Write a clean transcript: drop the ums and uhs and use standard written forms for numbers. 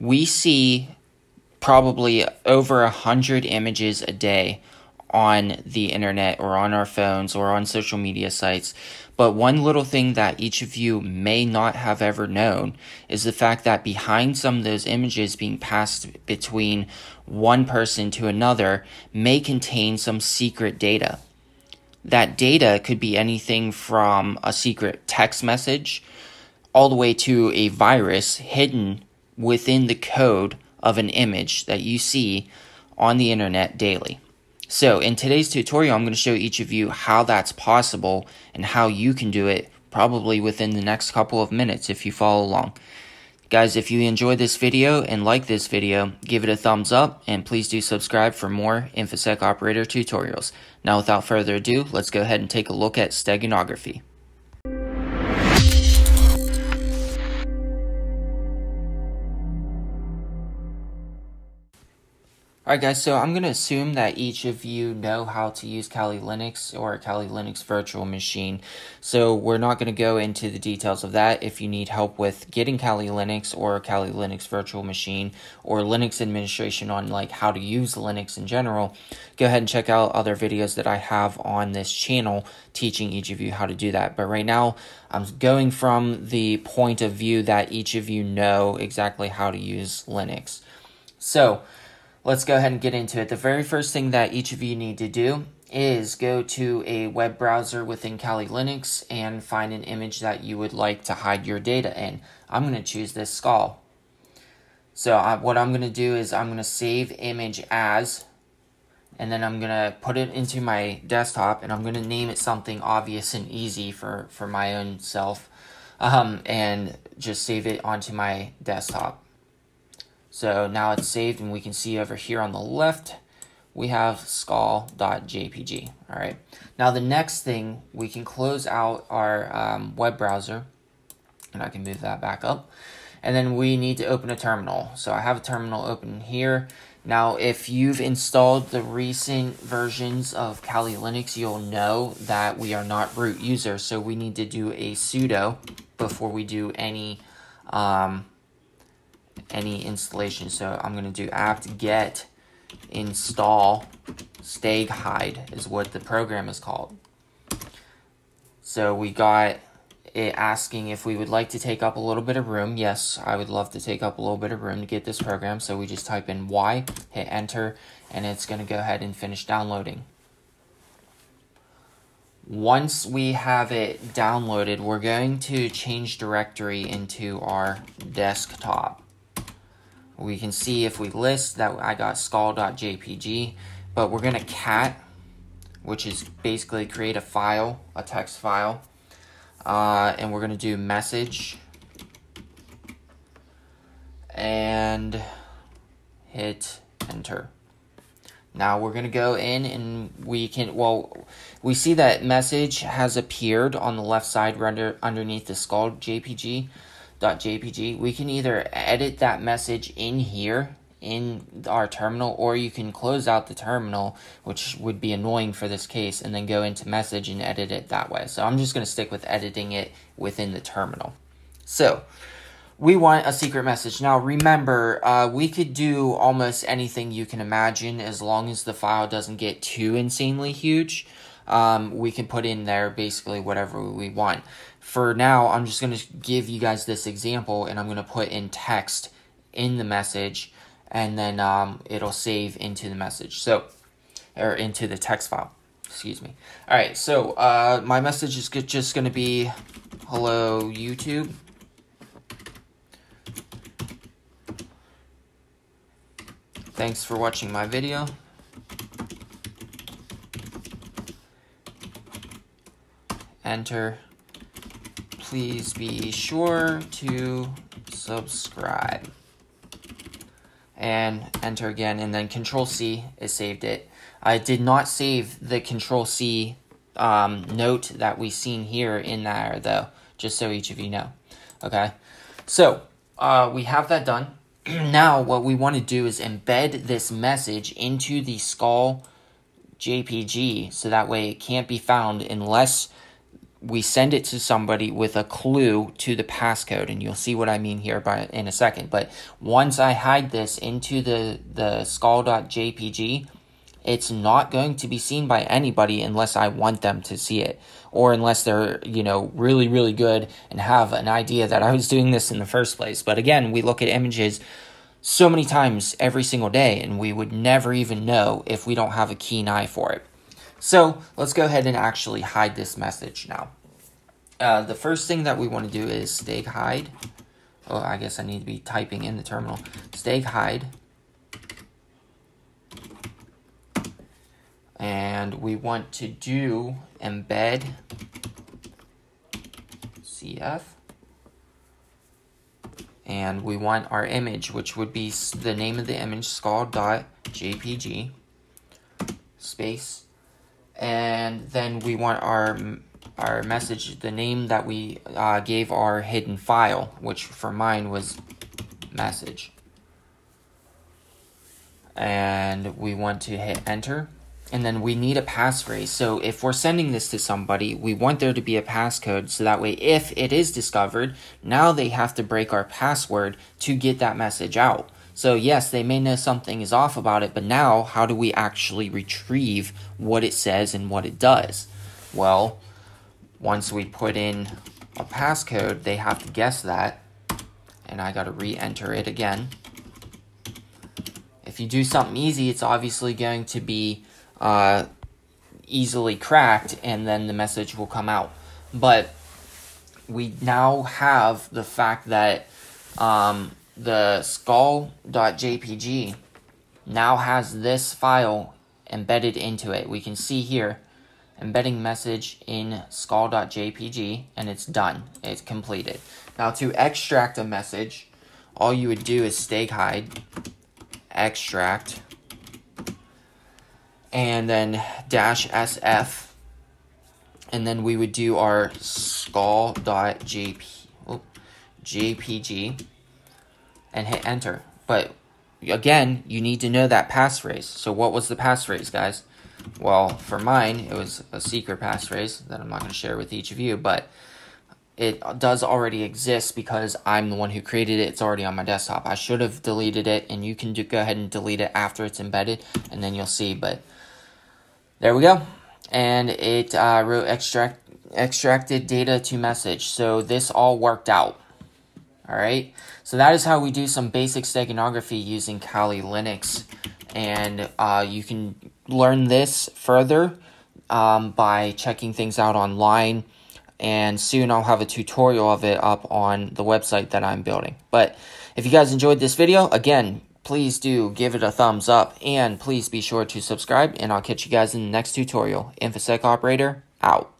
we see probably over 100 images a day on the internet or on our phones or on social media sites. But one little thing that each of you may not have ever known is the fact that behind some of those images being passed between one person to another may contain some secret data. That data could be anything from a secret text message all the way to a virus hidden within the code of an image that you see on the internet daily. So in today's tutorial, I'm going to show each of you how that's possible and how you can do it probably within the next couple of minutes if you follow along. Guys, if you enjoyed this video and like this video, give it a thumbs up and please do subscribe for more InfoSec Operator tutorials. Now, without further ado, let's go ahead and take a look at steganography. Alright guys, so I'm going to assume that each of you know how to use Kali Linux or Kali Linux virtual machine. So we're not going to go into the details of that. If you need help with getting Kali Linux or Kali Linux virtual machine or Linux administration on like how to use Linux in general, go ahead and check out other videos that I have on this channel teaching each of you how to do that. But right now, I'm going from the point of view that each of you know exactly how to use Linux. So let's go ahead and get into it. The very first thing that each of you need to do is go to a web browser within Kali Linux and find an image that you would like to hide your data in. I'm going to choose this skull. So what I'm going to do is I'm going to save image as, and then I'm going to put it into my desktop, and I'm going to name it something obvious and easy for my own self, and just save it onto my desktop. So now it's saved, and we can see over here on the left, we have skull.jpg. All right. Now the next thing, we can close out our web browser, and I can move that back up. And then we need to open a terminal. So I have a terminal open here. Now, if you've installed the recent versions of Kali Linux, you'll know that we are not root users. So we need to do a sudo before we do any installation. So I'm going to do apt get install steghide is what the program is called. So we got it asking if we would like to take up a little bit of room. Yes, I would love to take up a little bit of room to get this program. So we just type in Y, hit enter, and it's going to go ahead and finish downloading. Once we have it downloaded, we're going to change directory into our desktop. We can see if we list that I got skull.jpg, but we're going to cat, which is basically create a file, a text file, and we're going to do message and hit enter. Now we're going to go in and we can, well, we see that message has appeared on the left side right underneath the skull.jpg. We can either edit that message in here in our terminal, or you can close out the terminal, which would be annoying for this case, and then go into message and edit it that way. So I'm just going to stick with editing it within the terminal. So we want a secret message. Now remember, we could do almost anything you can imagine as long as the file doesn't get too insanely huge. We can put in there basically whatever we want. For now, I'm just going to give you guys this example, and I'm going to put in text in the message, and then it'll save into the message, so, or into the text file, excuse me. All right, so my message is just going to be, hello, YouTube. Thanks for watching my video. Enter. Please be sure to subscribe, and enter again, and then Control C is saved it. I did not save the Control C note that we seen here in there though, just so each of you know. Okay, so we have that done. Now what we want to do is embed this message into the skull.jpg so that way it can't be found unless we send it to somebody with a clue to the passcode, and you'll see what I mean here by in a second. But once I hide this into the skull.jpg, it's not going to be seen by anybody unless I want them to see it, or unless they're, you know, really, really good and have an idea that I was doing this in the first place. But again, we look at images so many times every single day, and we would never even know if we don't have a keen eye for it. So let's go ahead and actually hide this message now. The first thing that we want to do is steghide. Oh, I guess I need to be typing in the terminal. Steghide. And we want to do embed cf. And we want our image, which would be the name of the image, skull.jpg, space. And then we want our message, the name that we gave our hidden file, which for mine was message. And we want to hit enter. And then we need a passphrase. So if we're sending this to somebody, we want there to be a passcode, so that way if it is discovered, now they have to break our password to get that message out. So yes, they may know something is off about it, but now how do we actually retrieve what it says and what it does? Well, once we put in a passcode, they have to guess that, and I gotta re-enter it again. If you do something easy, it's obviously going to be easily cracked, and then the message will come out. But we now have the fact that the skull.jpg now has this file embedded into it. We can see here, embedding message in skull.jpg, and it's done. It's completed. Now to extract a message, all you would do is steghide extract, and then -sf, and then we would do our skull.jpg and hit enter. But again, you need to know that passphrase. So what was the passphrase, guys? Well, for mine, it was a secret passphrase that I'm not going to share with each of you, but it does already exist because I'm the one who created it. It's already on my desktop. I should have deleted it, and you can go ahead and delete it after it's embedded, and then you'll see. But there we go. And it wrote extracted data to message. So this all worked out. All right. So that is how we do some basic steganography using Kali Linux. And you can learn this further by checking things out online. And soon I'll have a tutorial of it up on the website that I'm building. But if you guys enjoyed this video, again, please do give it a thumbs up, and please be sure to subscribe, and I'll catch you guys in the next tutorial. InfoSec Operator, out.